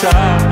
side.